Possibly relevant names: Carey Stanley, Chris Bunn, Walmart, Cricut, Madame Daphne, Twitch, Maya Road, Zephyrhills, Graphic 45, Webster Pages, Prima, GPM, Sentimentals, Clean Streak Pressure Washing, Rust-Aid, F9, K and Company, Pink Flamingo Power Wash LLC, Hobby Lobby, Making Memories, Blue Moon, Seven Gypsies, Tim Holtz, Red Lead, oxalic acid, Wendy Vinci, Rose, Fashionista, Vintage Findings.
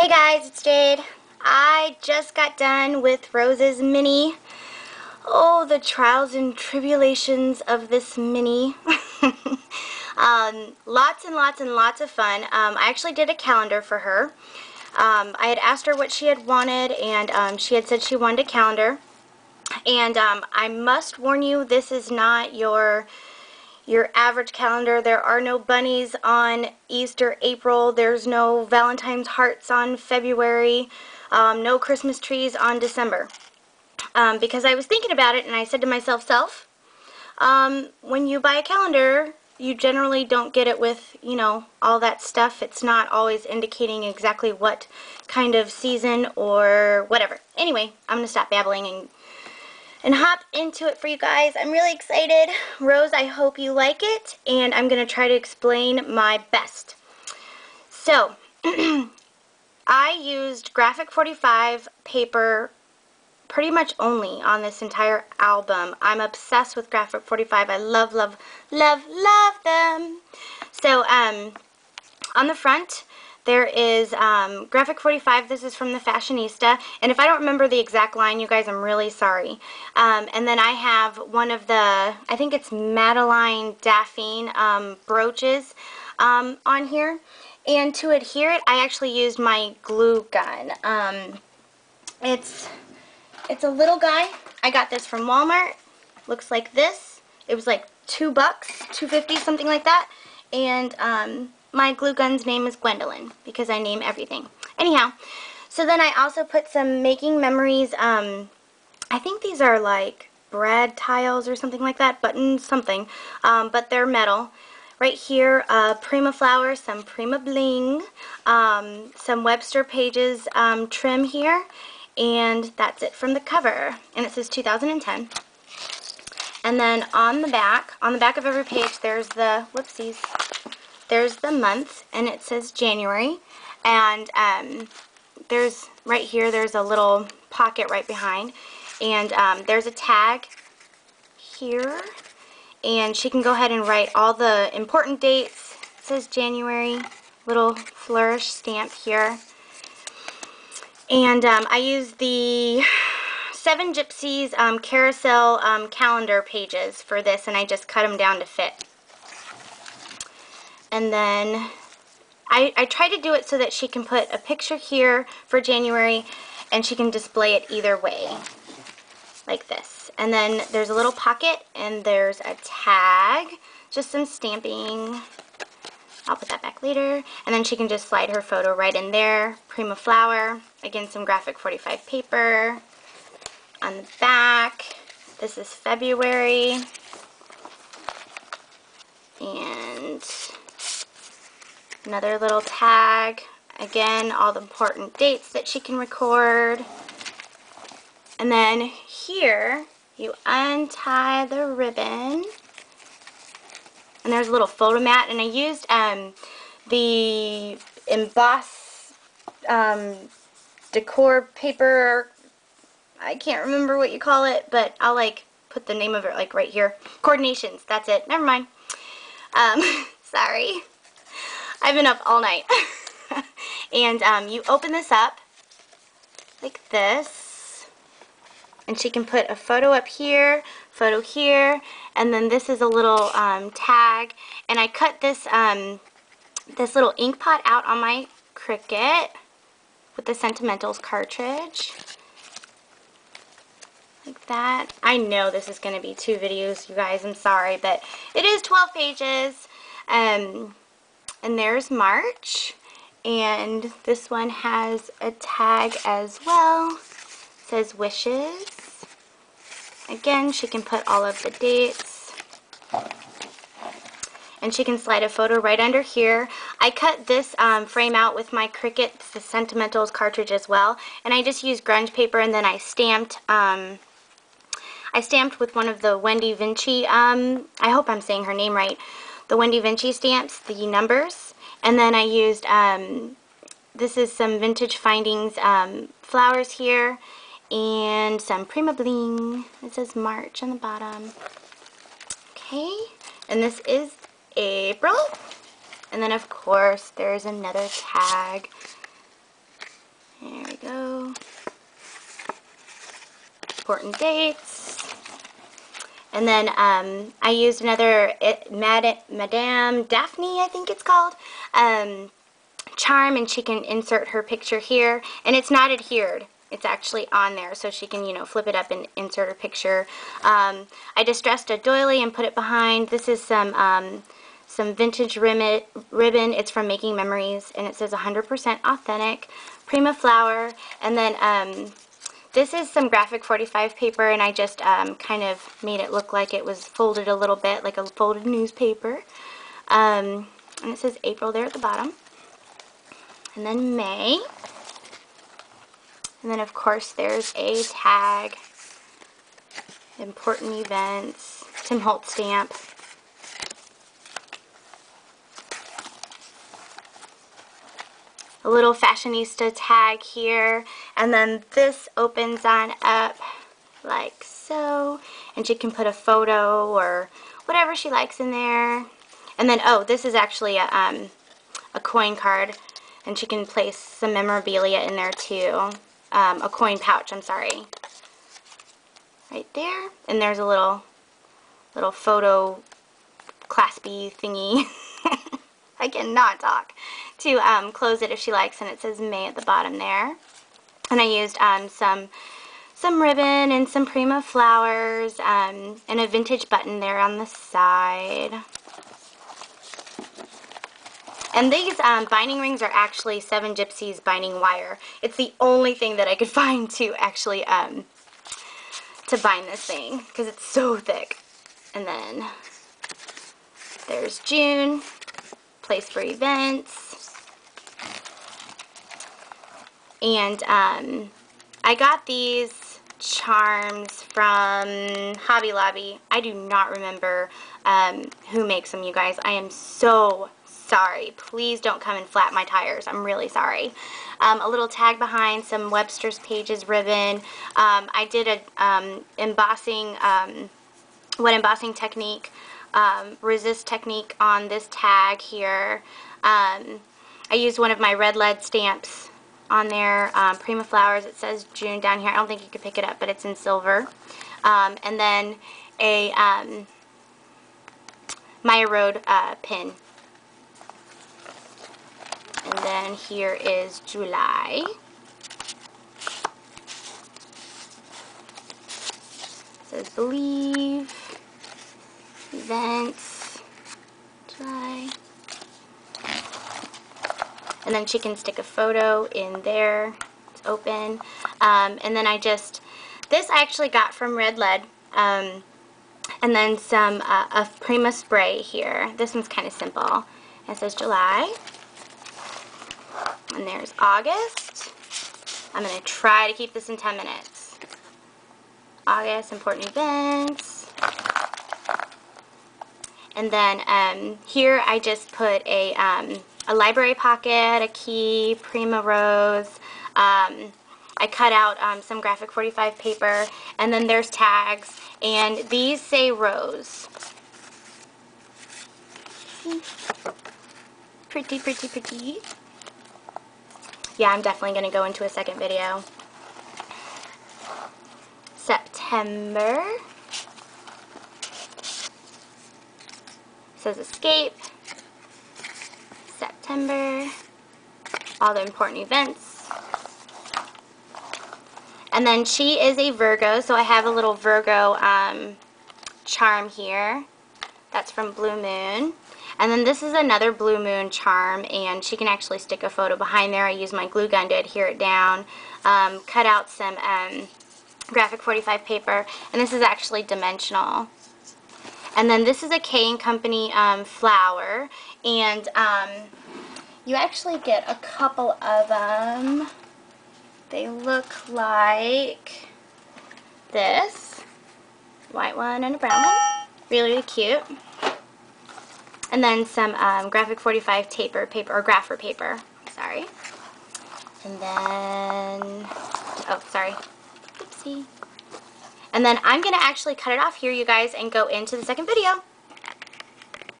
Hey guys, it's Jade. I just got done with Rose's mini. Oh, the trials and tribulations of this mini. Lots and lots and lots of fun. I actually did a calendar for her. I had asked her what she had wanted, and she had said she wanted a calendar. And I must warn you, this is not your average calendar. There are no bunnies on Easter, April. There's no Valentine's hearts on February. No Christmas trees on December. Because I was thinking about it, and I said to myself, when you buy a calendar, you generally don't get it with, you know, all that stuff. It's not always indicating exactly what kind of season or whatever. Anyway, I'm going to stop babbling and hop into it for you guys. I'm really excited. Rose, I hope you like it, and I'm going to try to explain my best. So, I used Graphic 45 paper pretty much only on this entire album. I'm obsessed with Graphic 45. I love, love, love, love them. So, on the front, there is Graphic 45, this is from the Fashionista, and if I don't remember the exact line, you guys, I'm really sorry. And then I have one of the, I think it's Madeline Daphne brooches on here. And to adhere it, I actually used my glue gun. It's a little guy. I got this from Walmart. Looks like this. It was like $2, $2.50, something like that. And my glue gun's name is Gwendolyn, because I name everything. Anyhow, so then I also put some Making Memories, I think these are like brad tiles or something like that, button something, but they're metal. Right here, Prima flower, some Prima bling, some Webster Pages trim here, and that's it from the cover. And it says 2010. And then on the back of every page, there's the, whoopsies, there's the month, and it says January, and there's, right here, there's a little pocket right behind, and there's a tag here, and she can go ahead and write all the important dates. It says January, little flourish stamp here, and I use the Seven Gypsies carousel calendar pages for this, and I just cut them down to fit. And then I try to do it so that she can put a picture here for January, and she can display it either way, like this. And then there's a little pocket, and there's a tag, just some stamping. I'll put that back later. And then she can just slide her photo right in there. Prima flower, again, some Graphic 45 paper. On the back, this is February. And another little tag, again, all the important dates that she can record. And then here, you untie the ribbon, and there's a little photo mat, and I used the emboss decor paper, I can't remember what you call it, but I'll like put the name of it like right here. Coordinations, that's it, never mind. Sorry. I've been up all night. And you open this up like this, and she can put a photo up here, photo here, and then this is a little tag. And I cut this this little ink pot out on my Cricut with the Sentimentals cartridge, like that. I know this is going to be two videos, you guys, I'm sorry, but it is 12 pages. And there's March, and this one has a tag as well. It says wishes. Again, she can put all of the dates, and she can slide a photo right under here. I cut this frame out with my Cricut, the Sentimentals cartridge as well, and I just used grunge paper, and then I stamped with one of the Wendy Vinci, I hope I'm saying her name right, the Wendy Vinci stamps, the numbers, and then I used, this is some Vintage Findings flowers here, and some Prima bling. It says March on the bottom. Okay, and this is April, and then of course there's another tag, important dates. And then I used another Madame Daphne, I think it's called, charm, and she can insert her picture here. And it's not adhered. It's actually on there, so she can, you know, flip it up and insert her picture. I distressed a doily and put it behind. This is some vintage ribbon. It's from Making Memories, and it says 100% authentic, Prima flower. And then this is some Graphic 45 paper, and I just kind of made it look like it was folded a little bit, like a folded newspaper. And it says April there at the bottom. And then May. And then, of course, there's a tag, important events, Tim Holtz stamp. A little Fashionista tag here, and then this opens on up like so, and she can put a photo or whatever she likes in there. And then, oh, this is actually a coin card, and she can place some memorabilia in there too. A coin pouch, I'm sorry, right there. And there's a little photo claspy thingy. I cannot talk. To close it if she likes, and it says May at the bottom there. And I used some ribbon and some Prima flowers and a vintage button there on the side. And these binding rings are actually Seven Gypsies binding wire. It's the only thing that I could find to actually to bind this thing, because it's so thick. And then there's June, place for events. And I got these charms from Hobby Lobby. I do not remember who makes them, you guys. I am so sorry. Please don't come and flat my tires. I'm really sorry. A little tag behind, some Webster's Pages ribbon. I did a embossing technique, resist technique on this tag here. I used one of my Red Lead stamps on there, Prima flowers. It says June down here. I don't think you could pick it up, but it's in silver. And then a Maya Road pin. And then here is July. It says Believe, Events, July. And then she can stick a photo in there. It's open. And then this I actually got from Red Lead. And then some a Prima spray here. This one's kind of simple. It says July. And there's August. I'm going to try to keep this in 10 minutes. August, important events. And then here I just put a library pocket, a key, Prima Rose. I cut out some Graphic 45 paper, and then there's tags, and these say Rose. Pretty, pretty, pretty. Yeah, I'm definitely going to go into a second video. September. It says Escape. September, all the important events. And then she is a Virgo, so I have a little Virgo charm here. That's from Blue Moon. And then this is another Blue Moon charm, and she can actually stick a photo behind there. I used my glue gun to adhere it down, cut out some Graphic 45 paper, and this is actually dimensional. And then this is a K and Company flower, and you actually get a couple of them. They look like this, white one and a brown one, really, really cute. And then some Graphic 45 paper or grapher paper, sorry. And then, oh, sorry, oopsie. And then I'm going to actually cut it off here, you guys, and go into the second video.